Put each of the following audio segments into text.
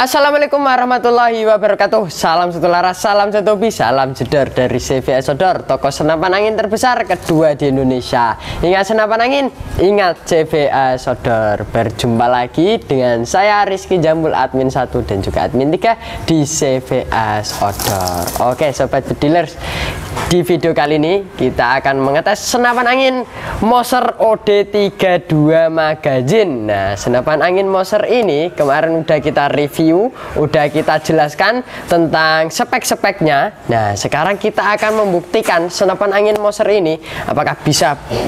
Assalamualaikum warahmatullahi wabarakatuh. Salam satu laras, salam satu hobi, salam jedor dari CVA Sodor, toko senapan angin terbesar kedua di Indonesia. Ingat senapan angin, ingat CVA Sodor. Berjumpa lagi dengan saya Rizky Jambul, admin 1 dan juga admin 3 di CVA Sodor. Oke sobat bedilers, di video kali ini kita akan mengetes senapan angin Mauser OD32 Magazine. Nah, senapan angin Mauser ini kemarin udah kita review, udah kita jelaskan tentang spek-speknya. Nah, sekarang kita akan membuktikan senapan angin Mauser ini apakah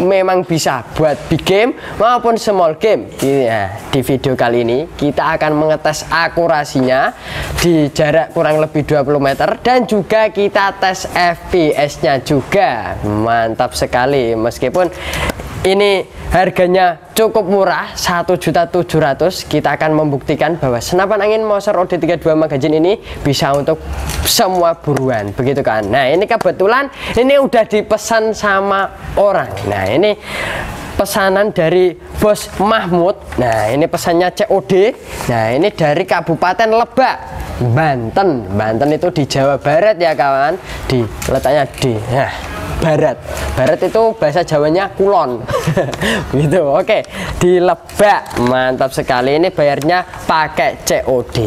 memang bisa buat big game maupun small game. Ya, di video kali ini kita akan mengetes akurasinya di jarak kurang lebih 20 meter dan juga kita tes FPS nya juga. Mantap sekali, meskipun ini harganya cukup murah, 1.700.000. Kita akan membuktikan bahwa senapan angin Mauser OD32 Magazine ini bisa untuk semua buruan, begitu kan. Nah, ini kebetulan ini udah dipesan sama orang. Nah, ini pesanan dari Bos Mahmud. Nah, ini pesannya COD. Nah, ini dari Kabupaten Lebak, Banten. Banten itu di Jawa Barat ya kawan, di letaknya di barat. Barat itu bahasa Jawanya Kulon. Gitu. Oke, di Lebak. Mantap sekali, ini bayarnya pakai COD.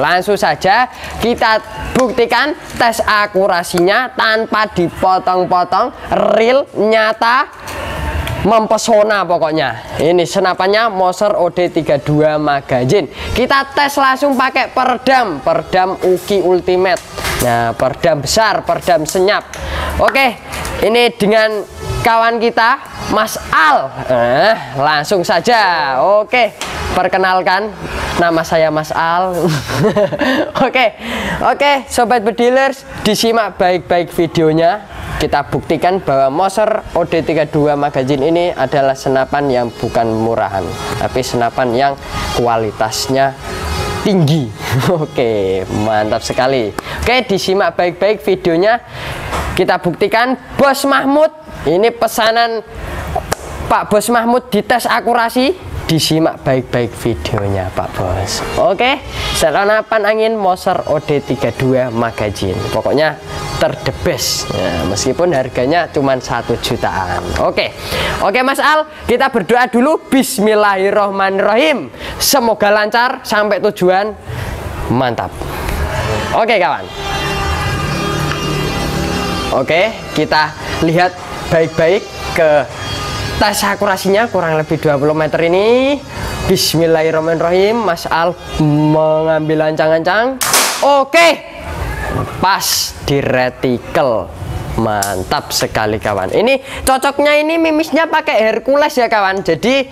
Langsung saja kita buktikan tes akurasinya tanpa dipotong-potong, real, nyata, mempesona pokoknya. Ini senapannya Mauser OD32 Magazine. Kita tes langsung pakai peredam Uki Ultimate. Nah, peredam besar, peredam senyap. Oke, ini dengan kawan kita Mas Al. Langsung saja. Oke, perkenalkan, nama saya Mas Al. Oke, sobat bedilers, disimak baik-baik videonya. Kita buktikan bahwa Mauser OD32 Magazine ini adalah senapan yang bukan murahan, tapi senapan yang kualitasnya tinggi. Oke, mantap sekali. Oke, disimak baik-baik videonya. Kita buktikan Bos Mahmud, ini pesanan Pak Bos Mahmud, dites akurasi. Disimak baik-baik videonya Pak Bos. Oke, senapan angin Mauser OD32 Magazine, pokoknya terdebes. Nah, meskipun harganya cuma 1 jutaan. Oke Mas Al, kita berdoa dulu. Bismillahirrohmanirrohim, semoga lancar sampai tujuan. Mantap. Oke kawan. Oke, kita lihat baik-baik ke tes akurasinya kurang lebih 20 meter ini. Bismillahirrahmanirrahim. Mas Al mengambil ancang-ancang. Oke, pas di retikel. Mantap sekali kawan. Ini cocoknya ini mimisnya pakai Hercules ya kawan. Jadi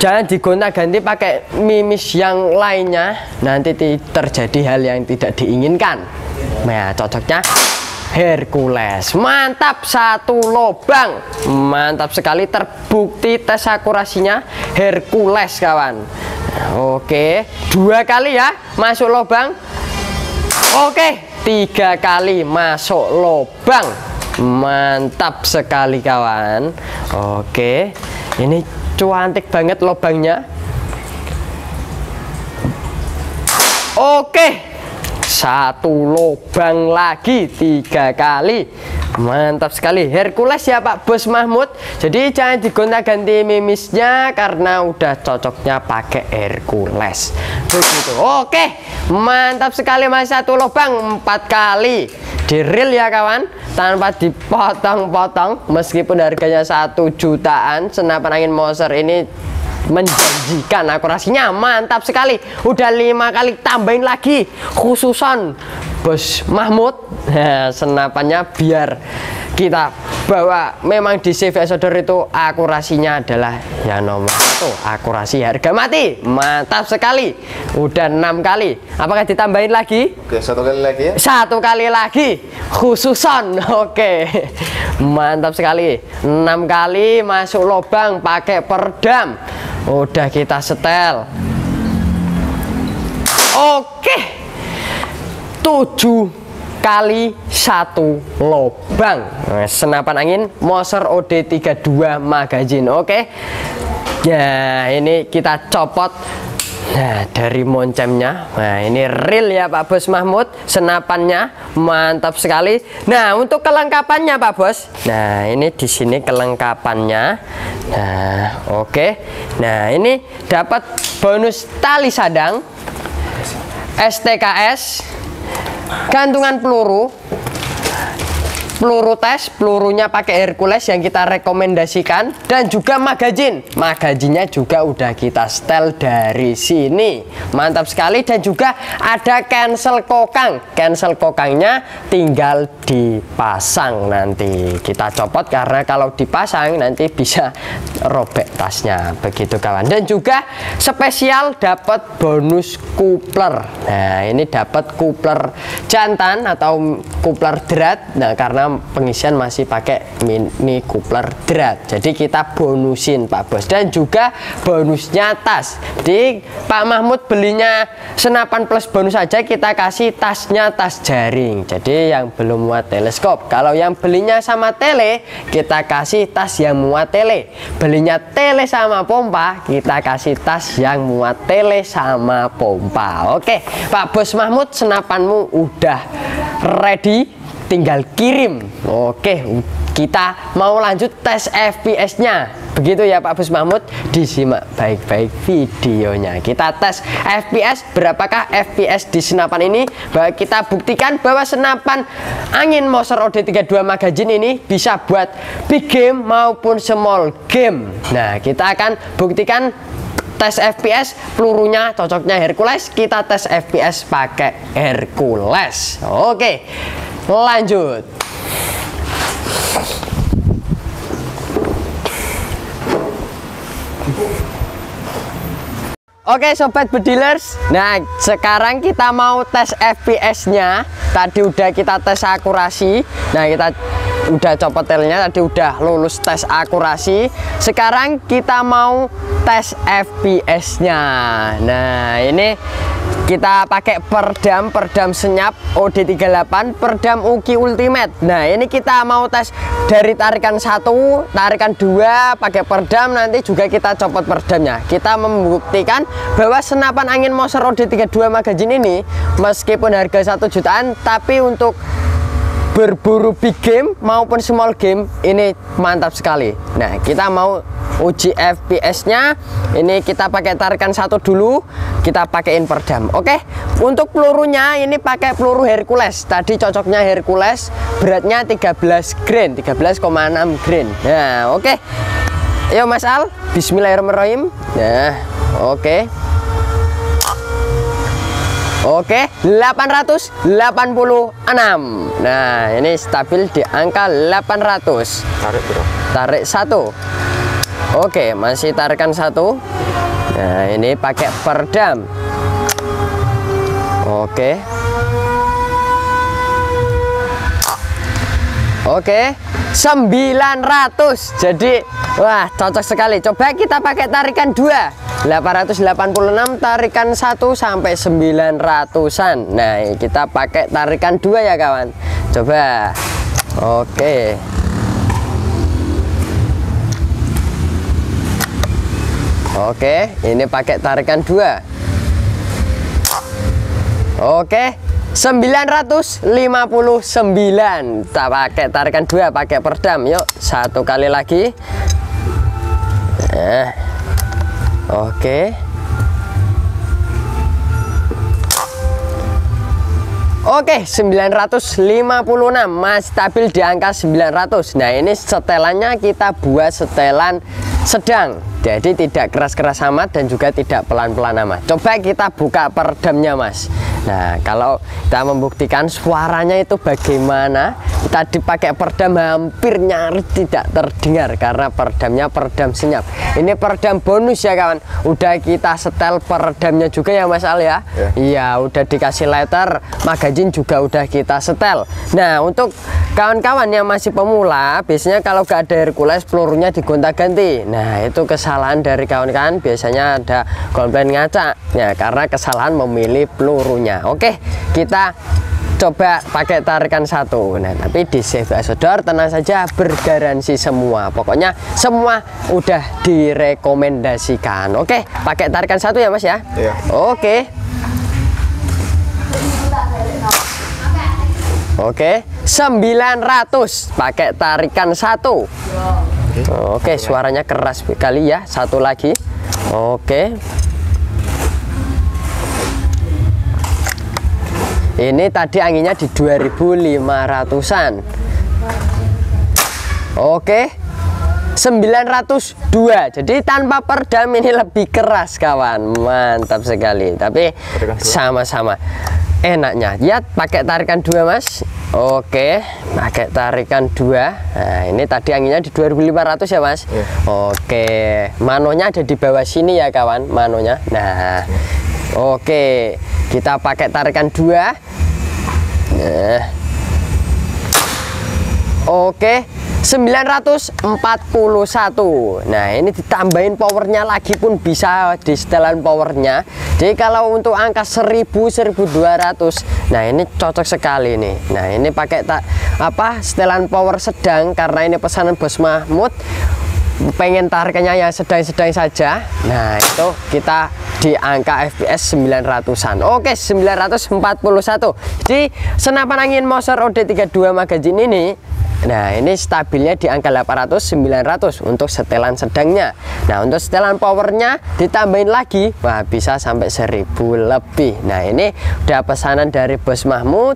jangan digonta-ganti pakai mimis yang lainnya, nanti terjadi hal yang tidak diinginkan. Nah, cocoknya Hercules. Mantap, satu lubang. Mantap sekali, terbukti tes akurasinya Hercules kawan. Oke, 2 kali ya masuk lubang. Oke, 3 kali masuk lubang. Mantap sekali kawan. Oke, ini cuantik banget lubangnya. Oke, 1 lubang lagi, 3 kali. Mantap sekali, Hercules ya Pak Bos Mahmud. Jadi jangan digonta-ganti mimisnya karena udah cocoknya pakai Hercules. Begitu. Oke, mantap sekali. Masih 1 lubang, 4 kali. Di real ya kawan, tanpa dipotong-potong. Meskipun harganya 1 jutaan, senapan angin Mauser ini menjanjikan akurasinya. Mantap sekali, udah 5 kali, tambahin lagi khususan Bos Mahmud. Nah, senapannya biar kita bawa memang di CV Sodor itu akurasinya adalah ya nomor 1, akurasi harga mati. Mantap sekali, udah 6 kali. Apakah ditambahin lagi? Oke, 1 kali lagi ya, 1 kali lagi khususan. Oke, mantap sekali, 6 kali masuk lubang pakai peredam. Udah kita setel. Oke, 7 kali 1 lubang. Nah, senapan angin Mauser OD32 Magazine. Oke, ya ini kita copot Nah, dari moncemnya, nah ini real ya Pak Bos Mahmud, senapannya mantap sekali. Nah, untuk kelengkapannya Pak Bos, nah ini di sini kelengkapannya. Nah, oke. Nah, ini dapat bonus tali sadang, STKS, gantungan peluru, peluru tes, pelurunya pakai Hercules yang kita rekomendasikan, dan juga magazin. Magazinnya juga udah kita setel dari sini, mantap sekali. Dan juga ada cancel kokang, cancel kokangnya tinggal dipasang, nanti kita copot karena kalau dipasang nanti bisa robek tasnya, begitu kawan. Dan juga spesial dapat bonus kupler. Nah, ini dapat kupler jantan atau kupler drat, nah karena pengisian masih pakai mini kupler drat, jadi kita bonusin Pak Bos. Dan juga bonusnya tas, jadi Pak Mahmud belinya senapan plus bonus aja, kita kasih tasnya tas jaring. Jadi yang belum muat teleskop, kalau yang belinya sama tele kita kasih tas yang muat tele, belinya tele sama pompa kita kasih tas yang muat tele sama pompa. Oke Pak Bos Mahmud, senapanmu udah ready, tinggal kirim. Oke, kita mau lanjut tes FPS nya begitu ya Pak Bos Mahmud. Disimak baik-baik videonya, kita tes FPS, berapakah FPS di senapan ini. Kita buktikan bahwa senapan angin Mauser OD32 Magazine ini bisa buat big game maupun small game. Nah, kita akan buktikan tes FPS, pelurunya cocoknya Hercules, kita tes FPS pakai Hercules. Oke, lanjut. Oke sobat bedilers, nah sekarang kita mau tes FPS-nya. Tadi udah kita tes akurasi, nah kita udah copot telnya, tadi udah lulus tes akurasi. Sekarang kita mau tes FPS-nya. Nah, ini kita pakai perdam senyap OD38, perdam Uki Ultimate. Nah, ini kita mau tes dari tarikan 1, tarikan 2 pakai perdam, nanti juga kita copot perdamnya. Kita membuktikan bahwa senapan angin Mauser OD32 Magazine ini meskipun harga 1 jutaan, tapi untuk berburu big game maupun small game ini mantap sekali. Nah, kita mau uji FPS nya ini kita pakai tarikan 1 dulu, kita pakaiin perdam. Oke, untuk pelurunya ini pakai peluru Hercules, tadi cocoknya Hercules, beratnya 13,6 grain. Nah, oke, yuk Mas Al, bismillahirrahmanirrahim. Nah, oke. Oke, 886. Nah, ini stabil di angka 800. Tarik bro. Tarik 1. Oke, masih tarikan 1. Nah, ini pakai perdam. Oke. Oke, 900. Jadi, wah, cocok sekali. Coba kita pakai tarikan 2. 886, tarikan 1 sampai 900-an. Nah, kita pakai tarikan 2 ya kawan. Coba. Oke. Oke, ini pakai tarikan 2. Oke, 959. Kita pakai tarikan 2, pakai perdam. Yuk, satu kali lagi. Nah. Oke. Oke, 956 masih stabil di angka 900. Nah, ini setelannya kita buat setelan sedang, jadi tidak keras-keras amat dan juga tidak pelan-pelan amat. Coba kita buka perdamnya, Mas. Nah, kalau kita membuktikan suaranya itu bagaimana, kita dipakai perdam hampir nyaris tidak terdengar karena perdamnya perdam senyap. Ini perdam bonus ya kawan, udah kita setel perdamnya juga ya Mas Al ya. Iya, udah dikasih letter, magazine juga udah kita setel. Nah, untuk kawan-kawan yang masih pemula, biasanya kalau gak ada Hercules pelurunya digonta-ganti. Nah, itu kesalahan dari kawan-kawan, biasanya ada komplain ngaca ya karena kesalahan memilih pelurunya. Oke, kita coba pakai tarikan satu. Nah, tapi di CVA Sodor tenang saja, bergaransi semua. Pokoknya semua udah direkomendasikan. Oke, pakai tarikan satu ya, Mas ya. Iya. Oke. Oke, 900 pakai tarikan satu. Oke, suaranya keras sekali ya. Satu lagi. Oke. Ini tadi anginnya di 2500-an. Oke. 902. Jadi tanpa peredam ini lebih keras, kawan. Mantap sekali. Tapi sama-sama enaknya ya pakai tarikan dua, Mas. Oke, pakai tarikan dua. Nah, ini tadi anginnya di 2500 ya, Mas. Yeah. Oke, manonya ada di bawah sini ya, kawan, manonya. Nah, yeah. Oke, kita pakai tarikan dua. Nah. Oke, 941. Nah, ini ditambahin powernya lagi pun bisa di setelan powernya. Jadi kalau untuk angka 1000 1200, nah ini cocok sekali nih. Nah, ini pakai setelan power sedang, karena ini pesanan Bos Mahmud pengen tarikannya ya sedang-sedang saja. Nah, itu kita di angka FPS 900-an. Oke, 941. Jadi senapan angin Mauser OD32 Magazine ini, nah ini stabilnya di angka 800-900 untuk setelan sedangnya. Nah, untuk setelan powernya ditambahin lagi, wah bisa sampai 1000 lebih. Nah, ini udah pesanan dari Bos Mahmud.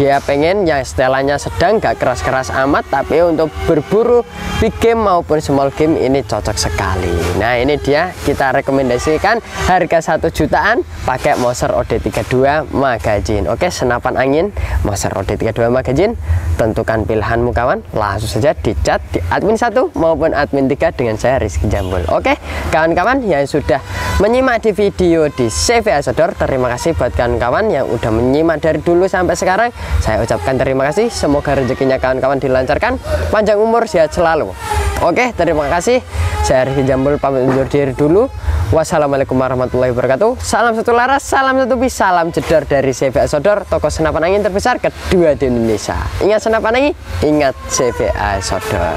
Dia pengen yang setelannya sedang, gak keras-keras amat, tapi untuk berburu big game maupun small game ini cocok sekali. Nah, ini dia kita rekomendasikan harga 1 jutaan pakai Mauser OD32 Magazine. Oke, senapan angin Mauser OD32 Magazine, tentukan pilihanmu, kawan. Langsung saja di chat di admin 1 maupun admin 3 dengan saya, Rizky Jambul. Oke, kawan-kawan yang sudah menyimak di video di CVA Sodor, terima kasih buat kawan-kawan yang udah menyimak dari dulu sampai sekarang. Saya ucapkan terima kasih, semoga rezekinya kawan-kawan dilancarkan, panjang umur, sehat selalu. Oke, terima kasih. Saya Rizky Jambul pamit undur diri dulu. Wassalamualaikum warahmatullahi wabarakatuh. Salam satu laras, salam satu bis, salam jedor dari CVA Sodor, toko senapan angin terbesar kedua di Indonesia. Ingat senapan angin, ingat CVA Sodor.